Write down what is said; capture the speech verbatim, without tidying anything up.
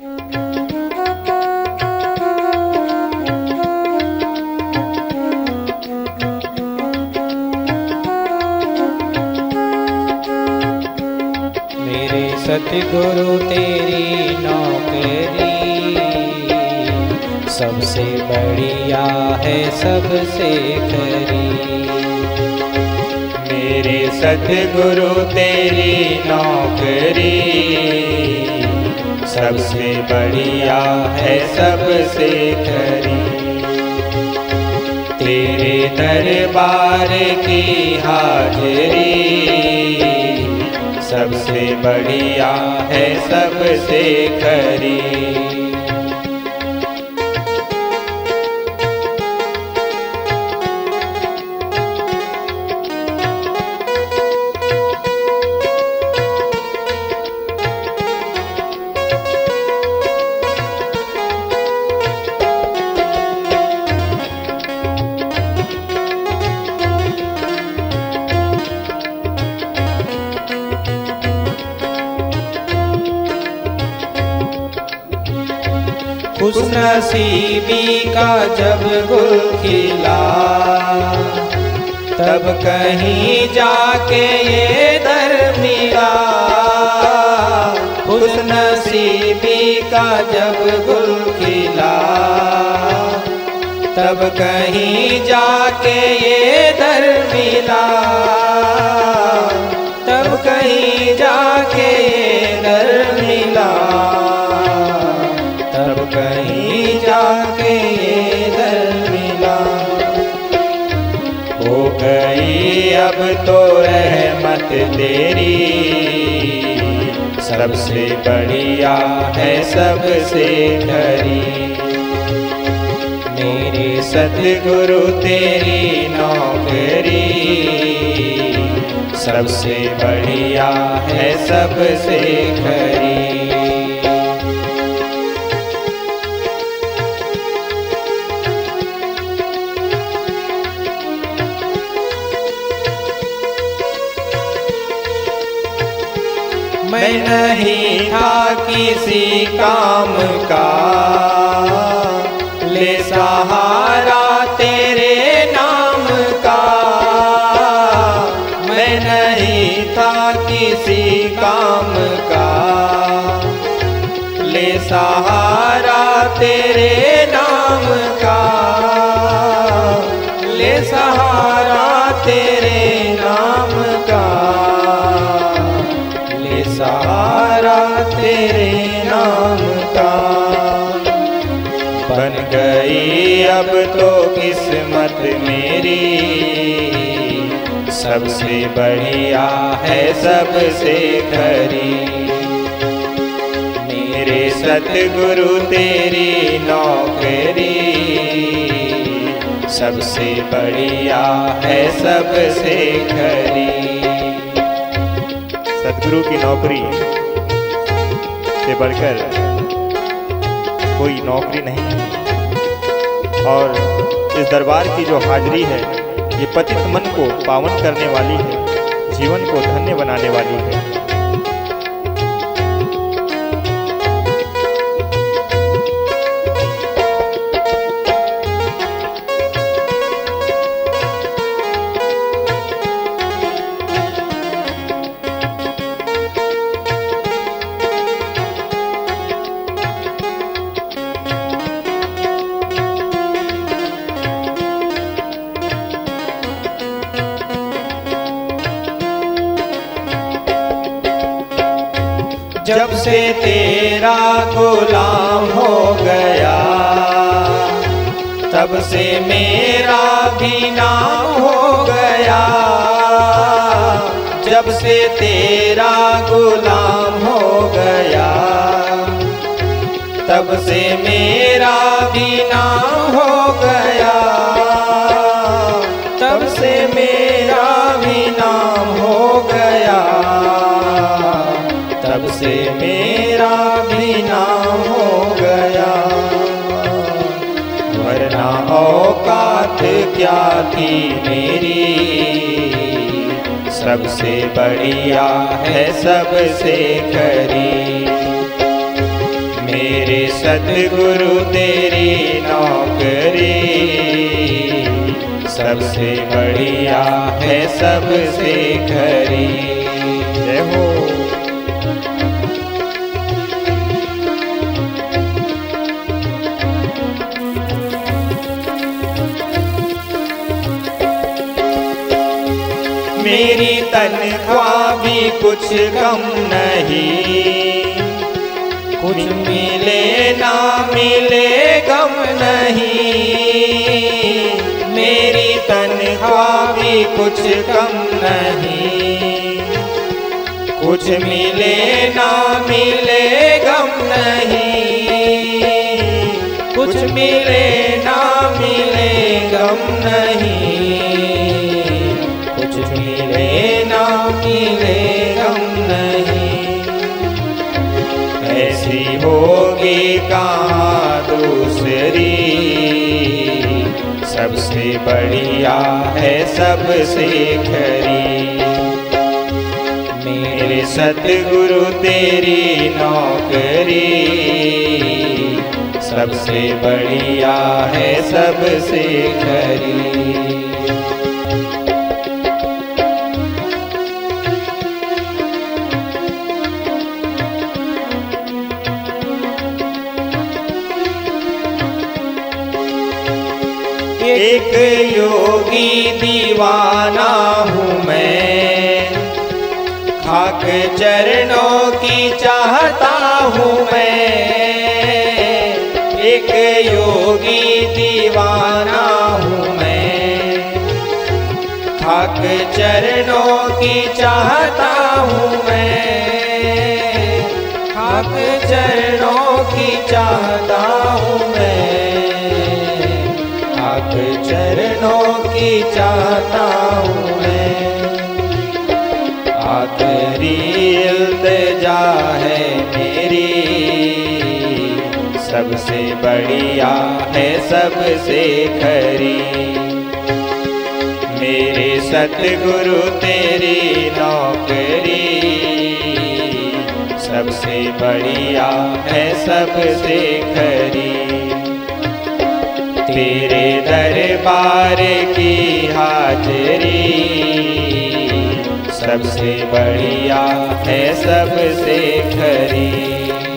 मेरे सतगुरु तेरी नौकरी सबसे बढ़िया है सबसे खरी। मेरे सतगुरु तेरी नौकरी सबसे बढ़िया है सबसे खरी। तेरे दरबार की हाजिरी सबसे बढ़िया है सबसे खरी। खुशनसीबी का जब गुल खिला तब कहीं जाके ये दर मिला। खुशनसीबी का जब गुल खिला तब कहीं जाके ये दर मिला। तब कहीं जाके ये दर मिला। कहीं जाके ये दर मिला। हो गई अब तो रहमत तेरी सबसे बढ़िया है सबसे खरी। मेरे सतगुरु तेरी नौकरी सबसे बढ़िया है सबसे खरी। मैं नहीं था किसी काम का ले सहारा तेरे नाम का। मैं नहीं था किसी काम का ले सहारा तेरे नाम का। ले सहारा तेरे नाम का। सहारा तेरे नाम का। बन गई अब तो किस्मत मेरी सबसे बढ़िया है सबसे खरी। मेरे सतगुरु तेरी नौकरी सबसे बढ़िया है सबसे खरी। सतगुरु की नौकरी से बढ़कर कोई नौकरी नहीं है और इस दरबार की जो हाजिरी है ये पतित मन को पावन करने वाली है, जीवन को धन्य बनाने वाली है। जब से तेरा गुलाम हो गया तब से मेरा भी नाम हो गया। जब से तेरा गुलाम हो गया तब से मेरा भी नाम हो गया। तब से मेरा भी नाम हो गया। तब से मेरा भी नाम हो गया। वरना औकात क्या थी मेरी सबसे बढ़िया है सबसे खरी। मेरे सतगुरु तेरी नौकरी, सबसे बढ़िया है सबसे खरी। जय हो। मेरी तनख्वाह भी कुछ कम नहीं, कुछ मिले ना मिले गम नहीं। मेरी तनख्वाह भी कुछ कम नहीं, कुछ मिले ना मिले गम नहीं, कुछ मिले ना मिले गम नहीं, मिले ना मिले गम नहीं। ऐसी होगी कहाँ दूसरी, सबसे बढ़िया है सबसे खरी। मेरे सतगुरु तेरी नौकरी, सबसे बढ़िया है सबसे खरी। एक योगी दीवाना हूँ मैं, खाक चरणों की चाहता हूँ मैं। एक योगी दीवाना हूँ मैं, खाक चरणों की चाहता हूँ मैं, खाक चरणों की चाहता हूँ मैं, चरणों की चाहता हूँ मैं। आखिरी इल्तिजा है मेरी, सबसे बढ़िया है सबसे खरी। मेरे सतगुरु तेरी नौकरी, सबसे बढ़िया है सबसे खरी। तेरे दरबार की हाजरी, सबसे बढ़िया है सबसे खरी।